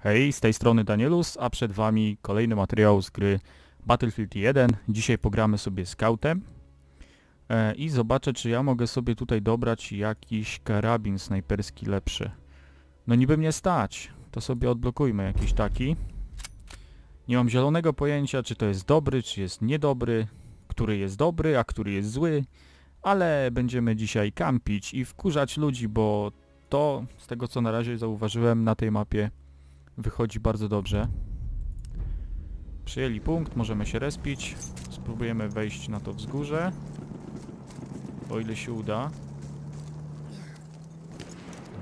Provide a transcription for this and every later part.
Hej, z tej strony Danielus, a przed wami kolejny materiał z gry Battlefield 1. Dzisiaj pogramy sobie scoutem i zobaczę, czy ja mogę sobie tutaj dobrać jakiś karabin snajperski lepszy. No niby mnie stać, to sobie odblokujmy jakiś taki. Nie mam zielonego pojęcia, czy to jest dobry, czy jest niedobry, który jest dobry, a który jest zły, ale będziemy dzisiaj kampić i wkurzać ludzi, bo to, z tego co na razie zauważyłem, na tej mapie wychodzi bardzo dobrze. Przyjęli punkt, możemy się respić. Spróbujemy wejść na to wzgórze, o ile się uda.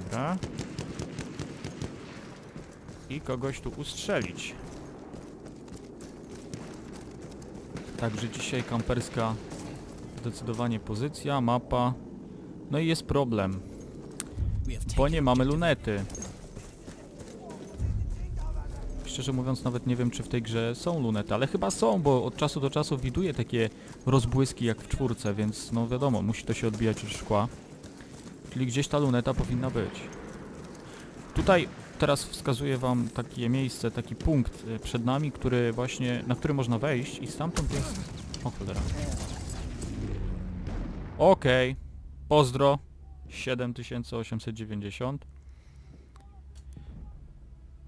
Dobra. I kogoś tu ustrzelić. Także dzisiaj kamperska zdecydowanie pozycja, mapa. No i jest problem, bo nie mamy lunety. Szczerze mówiąc, nawet nie wiem, czy w tej grze są lunety, ale chyba są, bo od czasu do czasu widuję takie rozbłyski jak w czwórce, więc no wiadomo, musi to się odbijać od szkła. Czyli gdzieś ta luneta powinna być. Tutaj teraz wskazuję wam takie miejsce, taki punkt przed nami, który właśnie, na który można wejść i stamtąd jest... O cholera. Okej. Pozdro. 7890.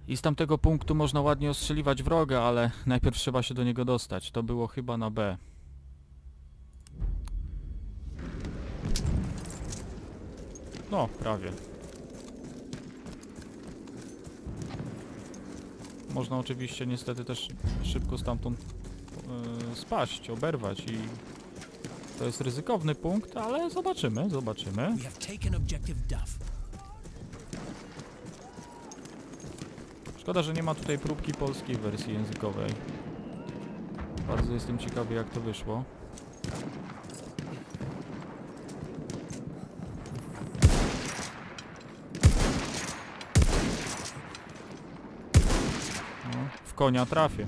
I z tamtego punktu można ładnie ostrzeliwać wroga, ale najpierw trzeba się do niego dostać. To było chyba na B. No, prawie. Można oczywiście niestety też szybko stamtąd spaść, oberwać i... To jest ryzykowny punkt, ale zobaczymy, zobaczymy. Szkoda, że nie ma tutaj próbki polskiej wersji językowej. Bardzo jestem ciekawy, jak to wyszło. No, w konia trafię.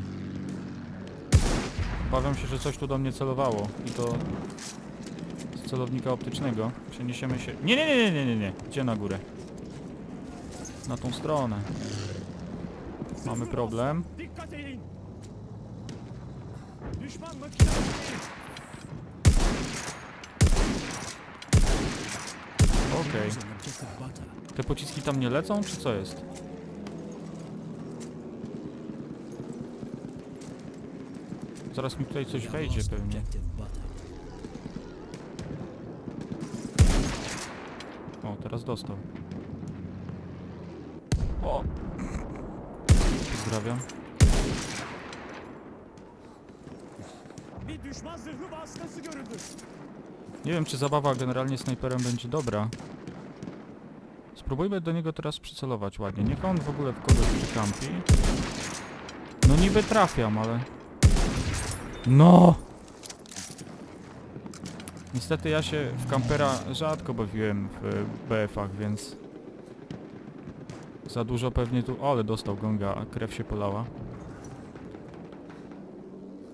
Obawiam się, że coś tu do mnie celowało i to z celownika optycznego. Przeniesiemy się... Nie. Gdzie na górę? Na tą stronę. Mamy problem. Okej. Te pociski tam nie lecą, czy co jest? Zaraz mi tutaj coś wejdzie pewnie. O, teraz dostał. O! Pozdrawiam. Nie wiem, czy zabawa generalnie snajperem będzie dobra. Spróbujmy do niego teraz przycelować ładnie. Niech on w ogóle w kogoś przykampi. No niby trafiam, ale... No! Niestety ja się w kampera rzadko bawiłem w BF-ach, więc... Za dużo pewnie tu... O, ale dostał gonga, a krew się polała.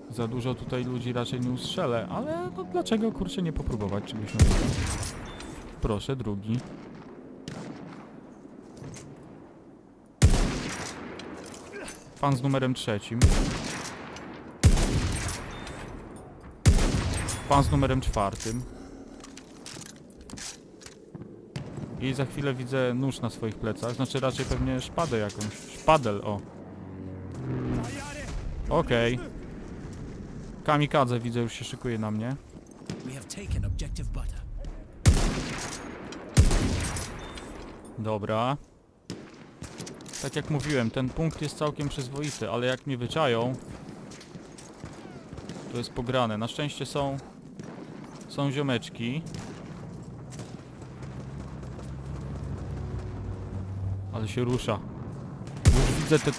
Za dużo tutaj ludzi raczej nie ustrzelę, ale no dlaczego kurczę nie popróbować czegoś nowego? Proszę, drugi. Pan z numerem trzecim. Pan z numerem czwartym. I za chwilę widzę nóż na swoich plecach, znaczy raczej pewnie szpadę jakąś. Szpadel, o. Okej. Kamikadze widzę, już się szykuje na mnie. Dobra. Tak jak mówiłem, ten punkt jest całkiem przyzwoity, ale jak mnie wyczają... To jest pograne. Na szczęście są ziomeczki. Ale się rusza. Już widzę te...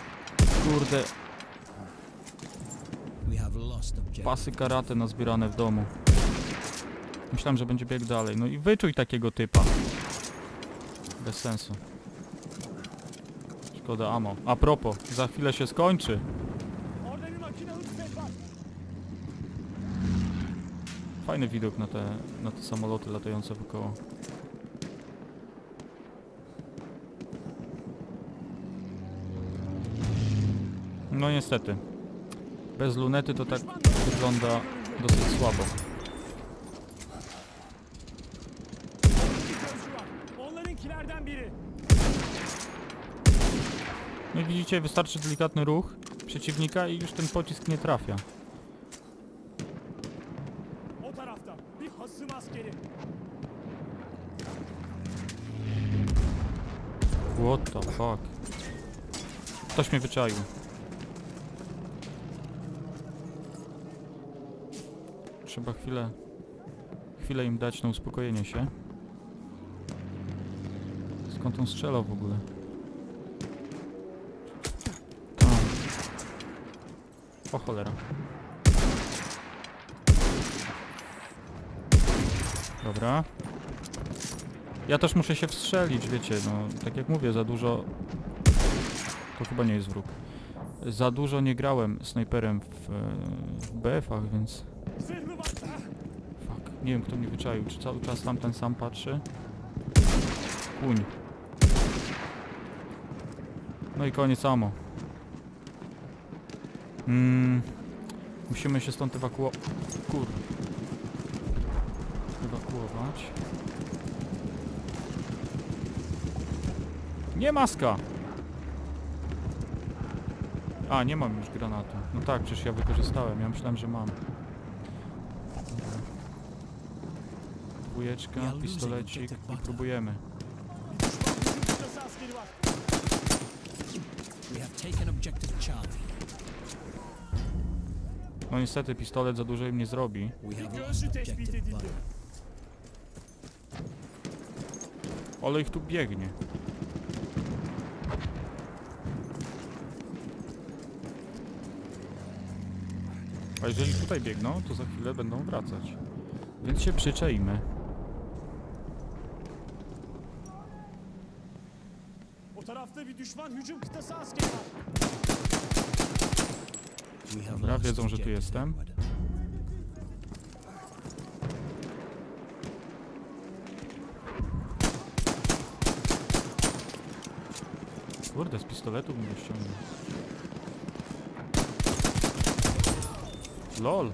Kurde... Pasy karate nazbierane w domu. Myślałem, że będzie bieg dalej. No i wyczuj takiego typa. Bez sensu. Szkoda ammo. A propos, za chwilę się skończy. Fajny widok na te samoloty latające wokoło. No niestety. Bez lunety to tak wygląda dosyć słabo. No i widzicie, wystarczy delikatny ruch przeciwnika i już ten pocisk nie trafia. What the fuck? Ktoś mnie wyczaił. Trzeba chwilę im dać na uspokojenie się. Skąd on strzelał w ogóle? Tam. O cholera. Dobra. Ja też muszę się wstrzelić, wiecie, no tak jak mówię, za dużo... To chyba nie jest wróg. Za dużo nie grałem snajperem w BF-ach, więc... Fuck, nie wiem kto mnie wyczaił, czy cały czas tamten sam patrzy? Kuń. No i koniec samo. Musimy się stąd ewakuować. Nie maska! A, nie mam już granatu. No tak, przecież ja wykorzystałem. Ja myślałem, że mam. Dwójeczka, pistolecik i próbujemy. No niestety pistolet za dużo im nie zrobi. Ale ich tu biegnie. A jeżeli tutaj biegną, to za chwilę będą wracać. Więc się przyczajmy. Dobra, wiedzą, że tu jestem. Kurde, z pistoletu mnie ściągnął. LOL.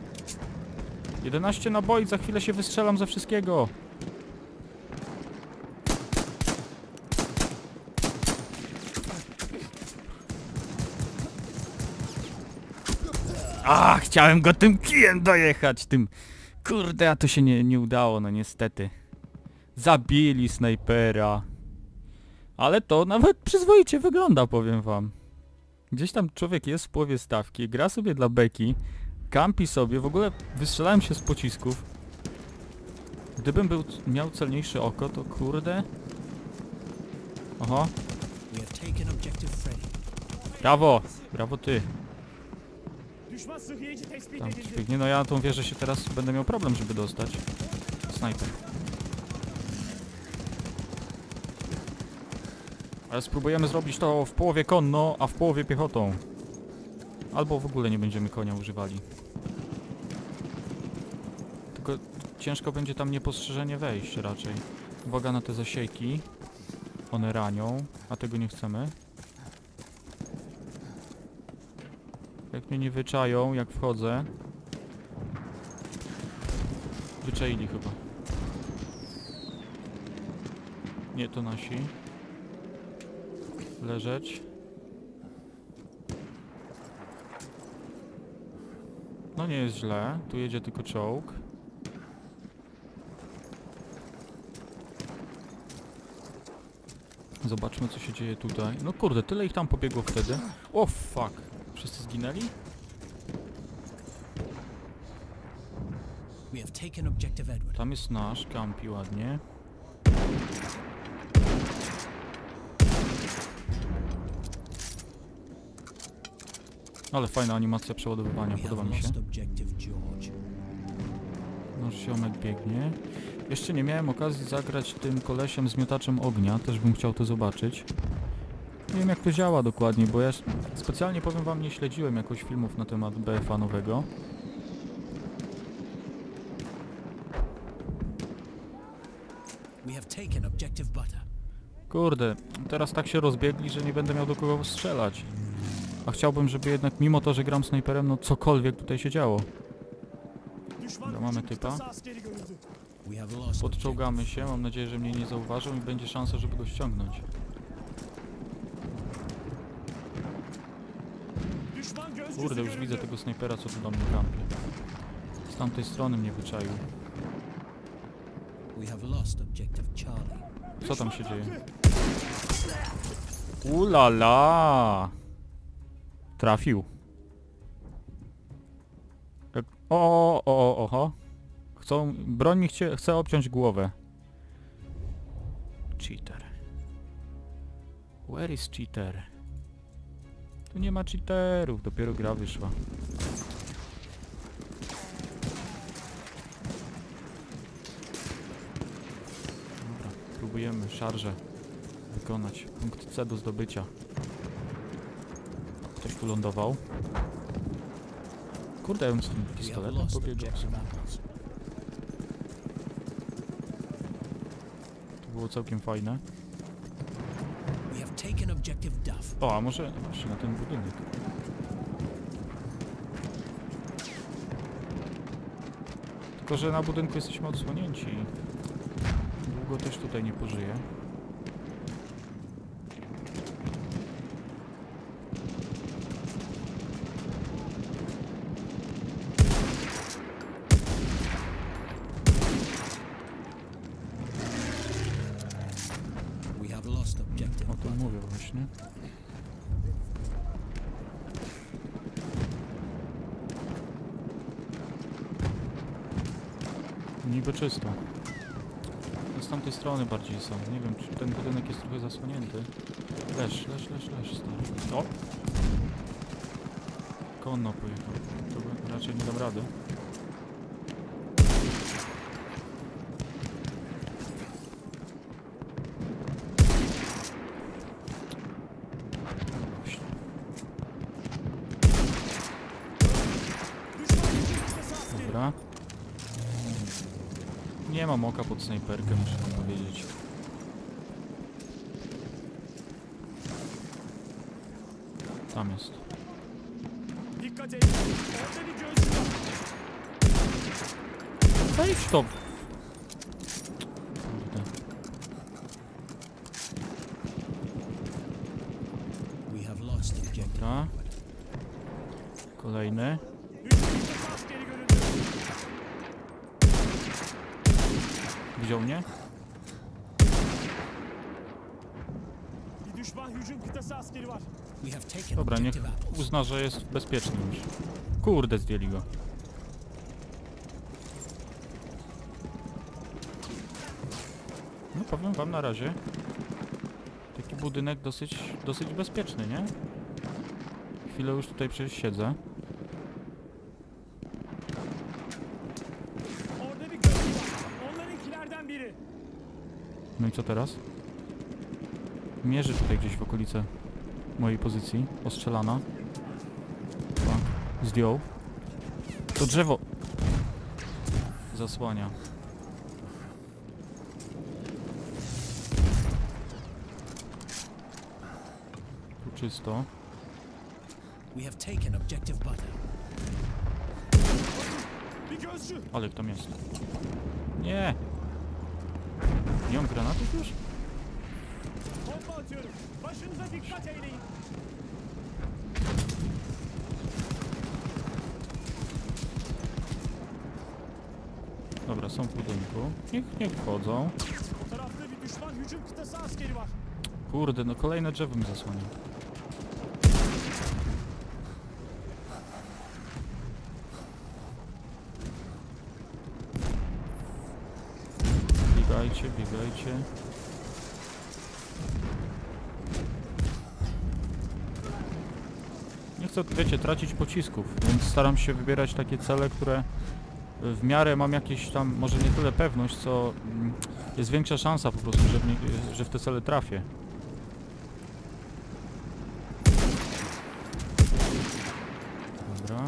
11 naboi, za chwilę się wystrzelam ze wszystkiego. A, chciałem go tym kijem dojechać, tym... Kurde, a to się nie udało, no niestety. Zabili snajpera. Ale to nawet przyzwoicie wygląda, powiem wam. Gdzieś tam człowiek jest w połowie stawki, gra sobie dla beki. Kampi sobie, w ogóle wystrzelałem się z pocisków. Gdybym miał celniejsze oko, to kurde. Oho. Brawo! Brawo ty. Tam biegnie. No ja na tą wieżę się teraz będę miał problem, żeby dostać. Snajper. Ale spróbujemy zrobić to w połowie konno, a w połowie piechotą. Albo w ogóle nie będziemy konia używali. Tylko ciężko będzie tam niepostrzeżenie wejść raczej. Uwaga na te zasieki. One ranią, a tego nie chcemy. Jak mnie nie wyczają, jak wchodzę. Wyczaili chyba. Nie, to nasi. Leżeć. No nie jest źle, tu jedzie tylko czołg. Zobaczmy co się dzieje tutaj. No kurde, tyle ich tam pobiegło wtedy. O fuck, wszyscy zginęli? Tam jest nasz, kampi ładnie. Ale fajna animacja przeładowywania, podoba mi się. Nasz ziomek biegnie. Jeszcze nie miałem okazji zagrać tym kolesiem z miotaczem ognia, też bym chciał to zobaczyć. Nie wiem jak to działa dokładnie, bo ja specjalnie powiem wam, nie śledziłem jakoś filmów na temat BF-a nowego. Kurde, teraz tak się rozbiegli, że nie będę miał do kogo strzelać. A chciałbym, żeby jednak, mimo to, że gram snajperem, no cokolwiek tutaj się działo. Dobra, mamy typa. Podczołgamy się, mam nadzieję, że mnie nie zauważą i będzie szansa, żeby go ściągnąć. Kurde, już widzę tego snajpera, co tu do mnie kampie. Z tamtej strony mnie wyczaił. Co tam się dzieje? Ulala! Trafił. Oho. Broń mi chce obciąć głowę. Cheater. Where is cheater? Tu nie ma cheaterów, dopiero gra wyszła. Dobra, próbujemy szarżę wykonać. Punkt C do zdobycia. Ktoś tu lądował. Kurde, ja bym z tym pistoletem pobiegł. To było całkiem fajne. O, a może właśnie na ten budynek. Tylko, że na budynku jesteśmy odsłonięci. Długo też tutaj nie pożyję. O tym mówię właśnie. Niby czysto. Z tamtej strony bardziej są. Nie wiem, czy ten budynek jest trochę zasłonięty. Leż, stary. O! Konno pojechał. To raczej nie dam rady. Nie mam oka pod snajperkę, muszę wam powiedzieć. Tam jest. Daj stop! Kurde. Dobra. Kolejny. Widział mnie? Dobra, niech uzna, że jest bezpieczny już. Kurde, zdjęli go. No powiem wam, na razie taki budynek dosyć bezpieczny, nie? Chwilę już tutaj przecież siedzę. No i co teraz? Mierzy tutaj gdzieś w okolice mojej pozycji. Ostrzelana. A, zdjął. To drzewo! Zasłania. Tu czysto. Ale tam jest. Nie! Nie mam granatów już? Dobra, są w budynku. Niech wchodzą. Kurde, no kolejne drzewo mi zasłania. Biegajcie. Nie chcę, wiecie, tracić pocisków, więc staram się wybierać takie cele, które w miarę mam jakieś tam, może nie tyle pewność, co jest większa szansa po prostu, że w te cele trafię. Dobra.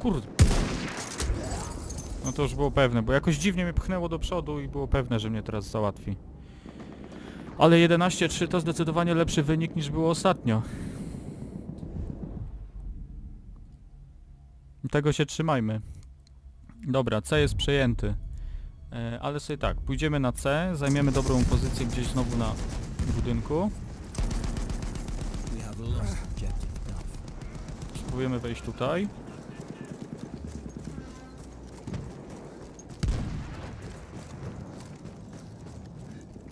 Kurde. No to już było pewne, bo jakoś dziwnie mnie pchnęło do przodu i było pewne, że mnie teraz załatwi. Ale 11-3 to zdecydowanie lepszy wynik niż było ostatnio. Tego się trzymajmy. Dobra, C jest przejęty. Ale sobie tak, pójdziemy na C, zajmiemy dobrą pozycję gdzieś znowu na budynku. Spróbujemy wejść tutaj.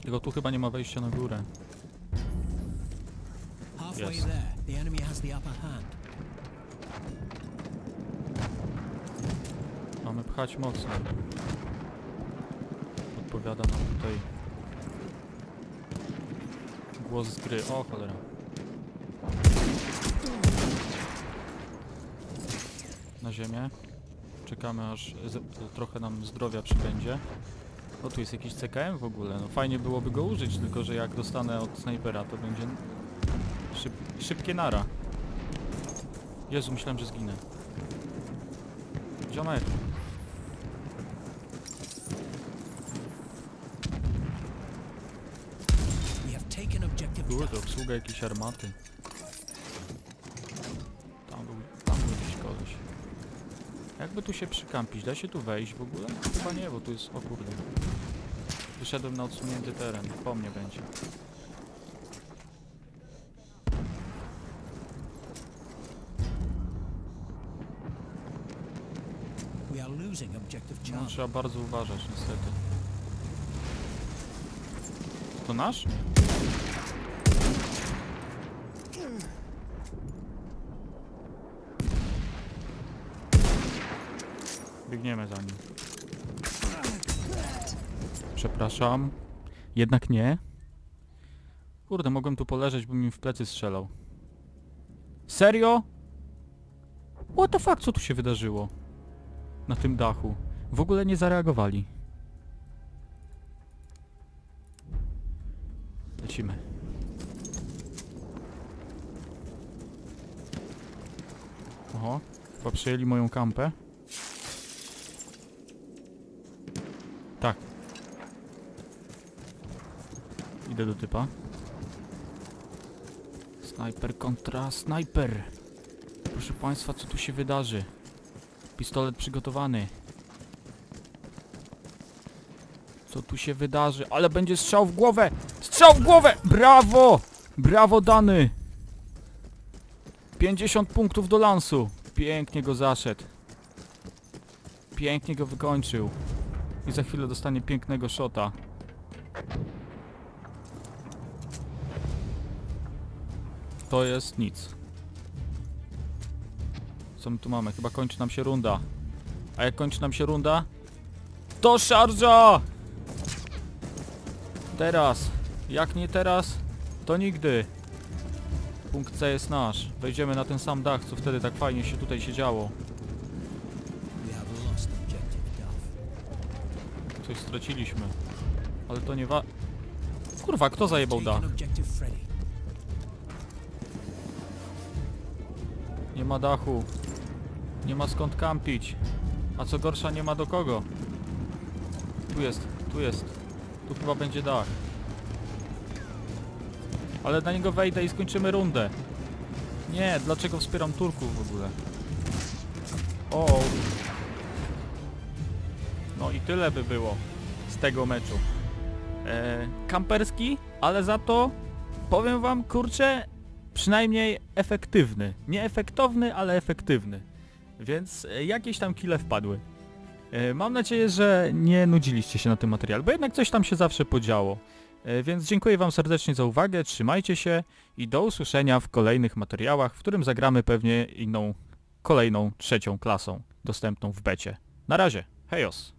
Tylko tu chyba nie ma wejścia na górę. Jest. Mamy pchać mocno. Odpowiada nam tutaj głos z gry. O cholera. Na ziemię. Czekamy aż trochę nam zdrowia przybędzie. O, tu jest jakiś CKM w ogóle. No fajnie byłoby go użyć, tylko że jak dostanę od snajpera, to będzie szybkie nara. Jezu, myślałem, że zginę. Ziomek. Kurde, obsługa jakiejś armaty. Tam był jakiś koleś. Jakby tu się przykampić? Da się tu wejść w ogóle? Chyba nie, bo tu jest... O kurde. Wyszedłem na odsunięty teren. Po mnie będzie. No, trzeba bardzo uważać niestety. To nasz? Biegniemy za nim. Przepraszam. Jednak nie. Kurde, mogłem tu poleżeć, bym im w plecy strzelał. Serio? What the fuck, co tu się wydarzyło? Na tym dachu. W ogóle nie zareagowali. Lecimy. Oho, chyba przejęli moją kampę. Tak. Idę do typa. Snajper kontra snajper. Proszę państwa, co tu się wydarzy? Pistolet przygotowany. Co tu się wydarzy? Ale będzie strzał w głowę! Strzał w głowę! Brawo! Brawo, Dany! 50 punktów do lansu. Pięknie go zaszedł. Pięknie go wykończył. I za chwilę dostanie pięknego shota. To jest nic. Co my tu mamy? Chyba kończy nam się runda. A jak kończy nam się runda? To szarża! Teraz. Jak nie teraz, to nigdy. Punkt C jest nasz. Wejdziemy na ten sam dach, co wtedy tak fajnie się tutaj się działo. Coś straciliśmy. Ale to nie Kurwa, kto zajebał dach? Nie ma dachu. Nie ma skąd kampić. A co gorsza, nie ma do kogo. Tu jest, tu jest. Tu chyba będzie dach. Ale na niego wejdę i skończymy rundę. Nie, dlaczego wspieram Turków w ogóle? O. No i tyle by było z tego meczu. Kamperski, ale za to powiem wam, kurczę, przynajmniej efektywny. Nie efektowny, ale efektywny. Więc jakieś tam kile wpadły. Mam nadzieję, że nie nudziliście się na tym materiale, bo jednak coś tam się zawsze podziało. Więc dziękuję wam serdecznie za uwagę, trzymajcie się i do usłyszenia w kolejnych materiałach, w którym zagramy pewnie inną, kolejną, trzecią klasą dostępną w becie. Na razie, hejos!